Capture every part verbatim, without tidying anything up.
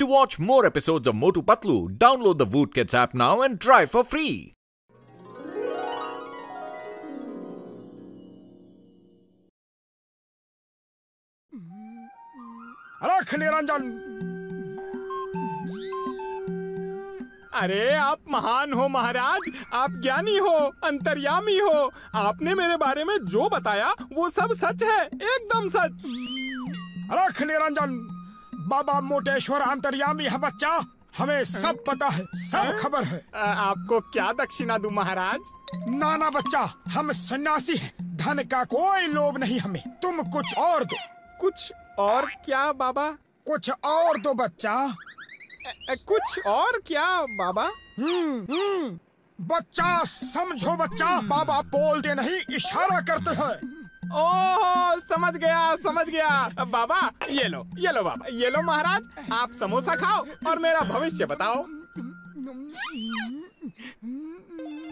To watch more episodes of Motu Patlu, download the Voot Kids app now and try for free. अरे खलीरंजन, अरे आप महान हो महाराज, आप ज्ञानी हो, अंतर्यामी हो। आपने मेरे बारे में जो बताया वो सब सच है, एकदम सच। अरे खलीरंजन, बाबा मोटेश्वर अंतर्यामी है बच्चा, हमें सब पता है, सब खबर है। आपको क्या दक्षिणा दूं महाराज? ना ना बच्चा, हम सन्यासी हैं, धन का कोई लोभ नहीं हमें, तुम कुछ और दो। कुछ और क्या बाबा? कुछ और दो बच्चा। ए, कुछ और क्या बाबा? हम्म हम्म बच्चा समझो बच्चा, बाबा बोलते नहीं इशारा करते हैं। ओह समझ गया समझ गया बाबा, ये लो ये लो बाबा, ये लो महाराज, आप समोसा खाओ और मेरा भविष्य बताओ।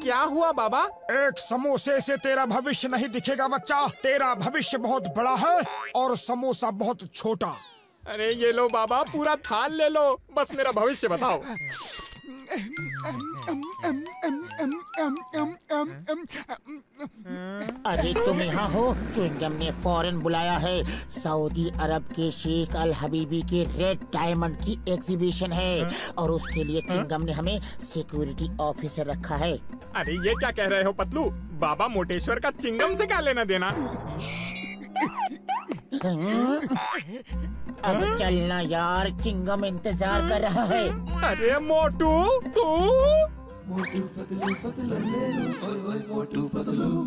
क्या हुआ बाबा? एक समोसे से तेरा भविष्य नहीं दिखेगा बच्चा, तेरा भविष्य बहुत बड़ा है और समोसा बहुत छोटा। अरे ये लो बाबा, पूरा थाल ले लो, बस मेरा भविष्य बताओ। अरे तुम यहाँ हो? चिंगम ने फौरन बुलाया है, सऊदी अरब के शेख अल हबीबी के रेड डायमंड की एग्जीबिशन है और उसके लिए चिंगम ने हमें सिक्योरिटी ऑफिसर रखा है। अरे ये क्या कह रहे हो पतलू, बाबा मोटेश्वर का चिंगम से क्या लेना देना? अब चलना यार, चिंगम इंतजार कर रहा है। अरे मोटू तू? मोटू पतलू पतलू ओए ओए मोटू पतलू।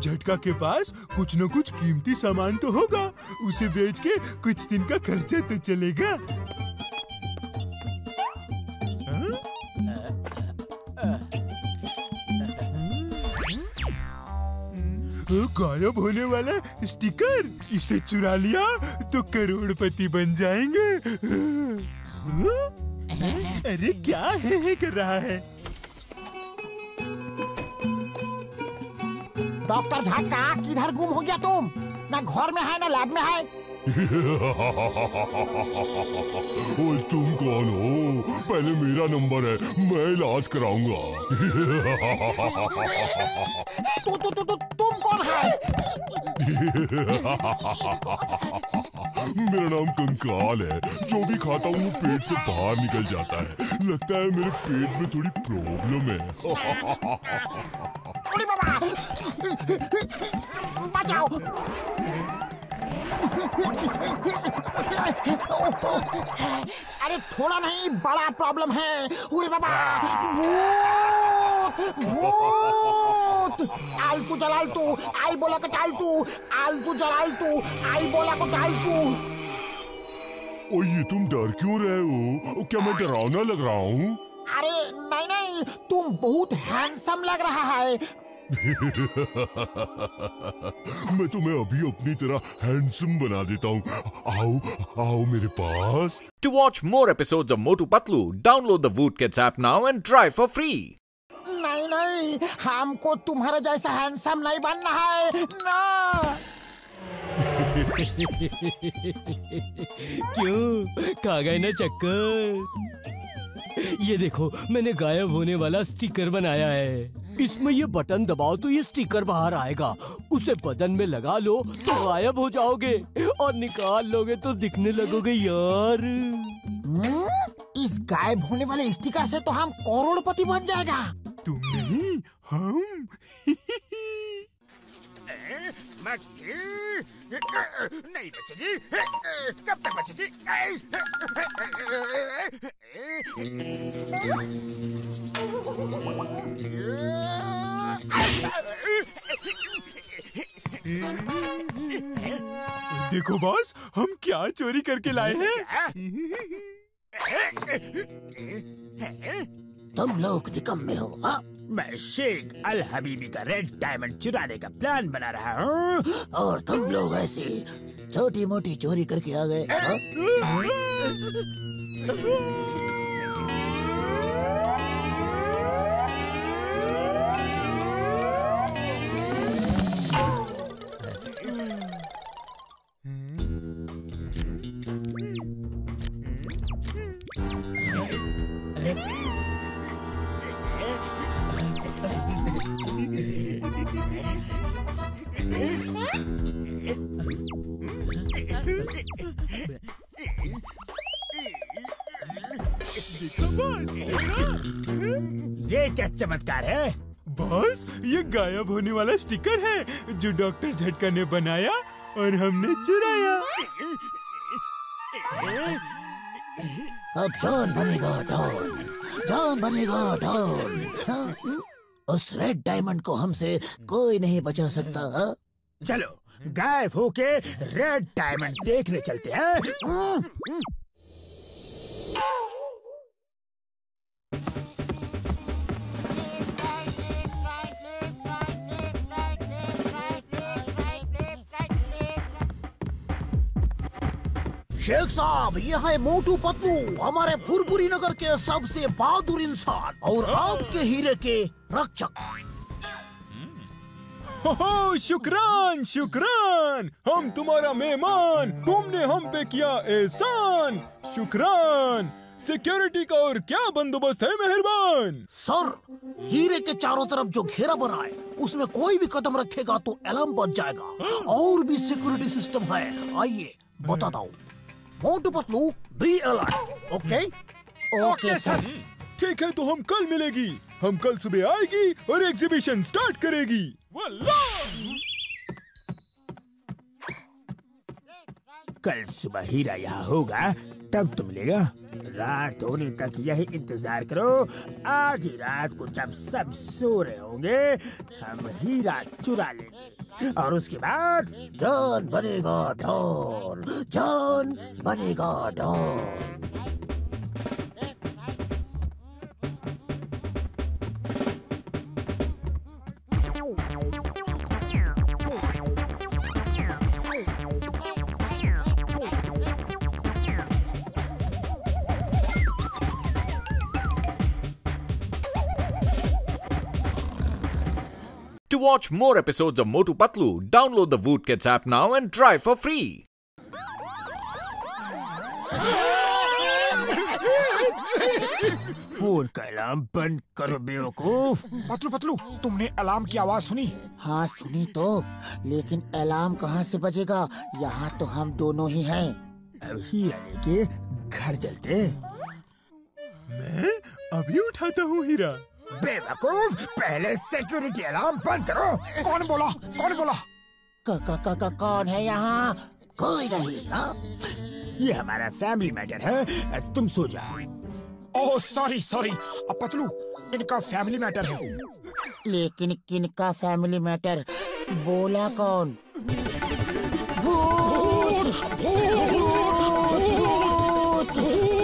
झटका के पास कुछ न कुछ कीमती सामान तो होगा, उसे बेच के कुछ दिन का खर्चा तो चलेगा। गायब होने वाला स्टिकर, इसे चुरा लिया तो करोड़पति बन जाएंगे। अरे क्या है, है कर रहा है? डॉक्टर झटका, किधर गुम हो गया तुम? ना घर में है ना लैब में है। और तुम कौन हो? पहले मेरा नंबर है, मैं इलाज कराऊंगा। तू तू तू तुम कौन है? मेरा नाम कंकाल है, जो भी खाता हूँ पेट से बाहर निकल जाता है, लगता है मेरे पेट में थोड़ी प्रॉब्लम है। अरे बाबा बचाओ। अरे थोड़ा नहीं, बड़ा प्रॉब्लम है। अरे बाबा भूत भूत, आलतू जलालतू, आई बोला को टालतू, आलतू जलालतू, आई बोला को टालतू। और ये तुम डर क्यों रहे हो? क्या मैं डरावना लग रहा हूँ? अरे नहीं नहीं, तुम बहुत हैंडसम लग रहा है। मैं तुम्हें अभी अपनी तरह हैंडसम बना देता हूँ, आओ आओ मेरे पास। To watch more episodes of Motu Patlu, download the Voot kids app now and try for free. नहीं नहीं, हमको तुम्हारे जैसा हैंडसम नहीं बनना है ना। क्यों खा गए ना चक्कर? ये देखो, मैंने गायब होने वाला स्टिकर बनाया है, इसमें ये बटन दबाओ तो ये स्टिकर बाहर आएगा, उसे बटन में लगा लो तो गायब हो जाओगे और निकाल लोगे तो दिखने लगोगे यार। इस गायब होने वाले स्टिकर से तो हम करोड़पति बन जाएगा। तुम नहीं हम। नहीं बचेगी, कब तक बचेगी? देखो बॉस, हम क्या चोरी करके लाए हैं। तुम लोग निकम्मे हो। हा? मैं शेख अल हबीबी का रेड डायमंड चुराने का प्लान बना रहा हूँ और तुम लोग ऐसे छोटी मोटी चोरी करके आ गए। हा? ये क्या चमत्कार है? बॉस, ये गायब होने वाला स्टिकर है जो डॉक्टर झटका ने बनाया और हमने चुराया। अब डॉन बनेगा डॉन, डॉन बनेगा डॉन। उस रेड डायमंड को हमसे कोई नहीं बचा सकता। चलो गायब होके रेड डायमंड देखने चलते हैं। शेख साहब, यह है मोटू पतलू, हमारे फुरफुरी नगर के सबसे बहादुर इंसान और आपके हीरे के रक्षक। हो, हो शुक्रान शुक्रान, हम तुम्हारा मेहमान, तुमने हम पे किया एहसान, शुक्रान। सिक्योरिटी का और क्या बंदोबस्त है मेहरबान? सर, हीरे के चारों तरफ जो घेरा बना है उसमें कोई भी कदम रखेगा तो अलार्म बज जाएगा। हाँ? और भी सिक्योरिटी सिस्टम है, आइए बताता हूँ। Motu Patlu, be alert. Okay okay sir, ठीक है। तो हम कल मिलेगी, हम कल सुबह आएगी और एग्जीबिशन स्टार्ट करेगी। कल सुबह हीरा यहाँ होगा तब तो मिलेगा। रात होने तक यही इंतजार करो, आधी रात को जब सब सो रहे होंगे हम हीरा चुरा लेंगे और उसके बाद डॉन बनेगा डॉन, डॉन बनेगा don. To watch more episodes of Motu Patlu, download the Voot Kids app now and try for free. Phone का अलार्म बंद करो बेवकूफ। पतलू पतलू, तुमने अलार्म की आवाज सुनी? हाँ सुनी तो, लेकिन अलार्म कहाँ से बजेगा, यहाँ तो हम दोनों ही हैं। अभी आने के घर चलते। मैं अभी उठाता हूँ हीरा। बेवकूफ, पहले सिक्योरिटी अलार्म बंद करो। कौन बोला कौन बोला क, क, क, क, कौन है यहाँ? कोई नहीं। हा? ये हमारा फैमिली मैटर है, तुम सो जाओ। Oh sorry sorry. अब पतलू, इनका फैमिली मैटर है। लेकिन किनका फैमिली मैटर? बोला कौन? भूत, भूत, भूत, भूत।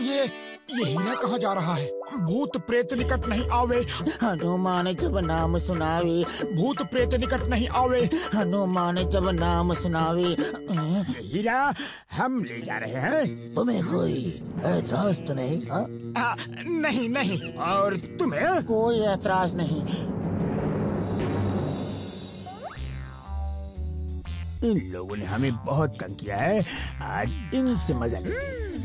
ये ये हीरा कहाँ जा रहा है? भूत प्रेत निकट नहीं आवे, हनुमान जब नाम सुनावे। भूत प्रेत निकट नहीं आवे, हनुमान जब नाम सुनावे। हीरा हम ले जा रहे हैं, तुम्हें कोई एतराज तो नहीं? आ? आ, नहीं नहीं। और तुम्हें कोई एतराज नहीं? इन लोगों ने हमें बहुत तंग किया है, आज इनसे मजा नहीं।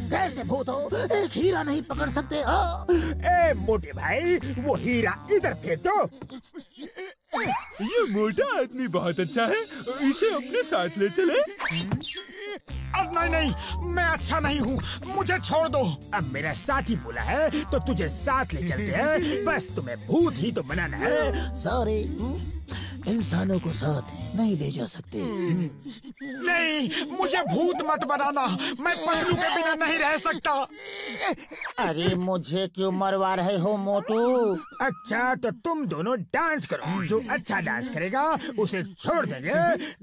कैसे भूत हो, एक हीरा नहीं पकड़ सकते? आ? ए मोटे भाई, वो हीरा इधर फेंक दो। ये मोटा आदमी बहुत अच्छा है, इसे अपने साथ ले चले। अब नहीं नहीं, मैं अच्छा नहीं हूँ, मुझे छोड़ दो। अब मेरा साथी बोला है तो तुझे साथ ले चलते हैं, बस तुम्हें भूत ही तो बनाना है। सॉरी, इंसानों को साथ नहीं ले जा सकते। नहीं, मुझे भूत मत बनाना, मैं पतलू के बिना नहीं रह सकता। अरे मुझे क्यों मरवा रहे हो मोटू? अच्छा तो तुम दोनों डांस करो, जो अच्छा डांस करेगा उसे छोड़ देंगे,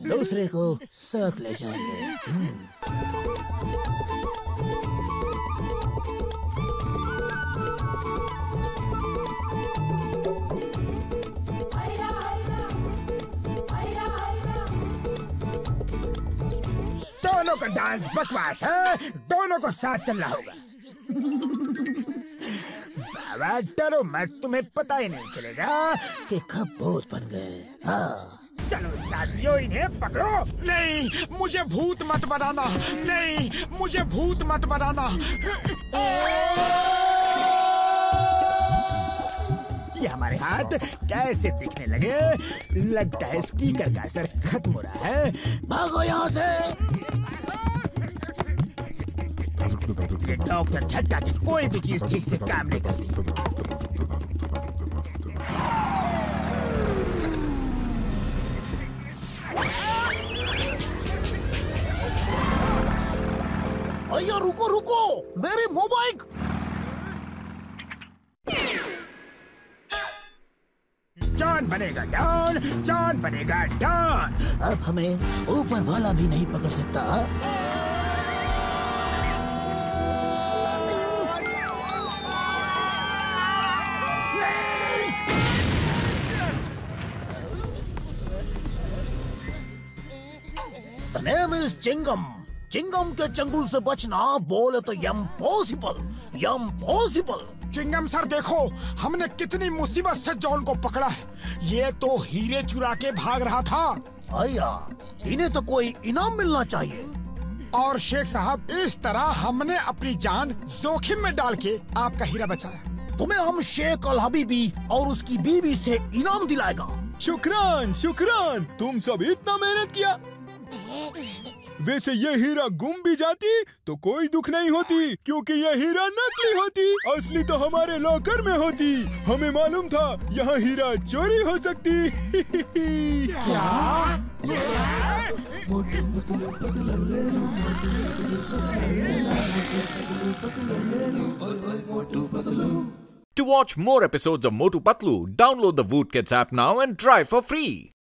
दूसरे को साथ ले जाएंगे। दोनों का डांस बकवास है, दोनों को साथ चलना होगा। बाबा डरो मत, तुम्हें पता ही नहीं चलेगा कि कब भूत बन गए। हाँ। चलो साथियों इन्हें पकड़ो। नहीं मुझे भूत मत बनाना, नहीं मुझे भूत मत बनाना। ये हमारे हाथ कैसे दिखने लगे, लगता है स्टीकर का असर खत्म हो रहा है। भागो यहाँ से। डॉक्टर झटका की कोई भी चीज ठीक से काम नहीं करती। अय्या रुको रुको मेरे मोबाइल। जान बनेगा डॉन, जान बनेगा डॉन। अब हमें ऊपर वाला भी नहीं पकड़ सकता। The name is Chingam. Chingam के चंगुल से बचना बोले तो इम्पॉसिबल, इम्पॉसिबल। चिंगम सर देखो हमने कितनी मुसीबत से जॉन को पकड़ा है। ये तो हीरे चुरा के भाग रहा था। आया, इन्हें तो कोई इनाम मिलना चाहिए। और शेख साहब इस तरह हमने अपनी जान जोखिम में डाल के आपका हीरा बचाया। तुम्हें हम शेख अल हबीबी और उसकी बीवी से इनाम दिलाएगा। शुक्रान शुक्रान, तुम सब इतना मेहनत किया। वैसे ये हीरा गुम भी जाती तो कोई दुख नहीं होती क्योंकि ये हीरा नकली होती, असली तो हमारे लॉकर में होती। हमें मालूम था यहाँ हीरा चोरी हो सकती। क्या? To watch more episodes of Motu Patlu, download the Voot Kids app now and try for free.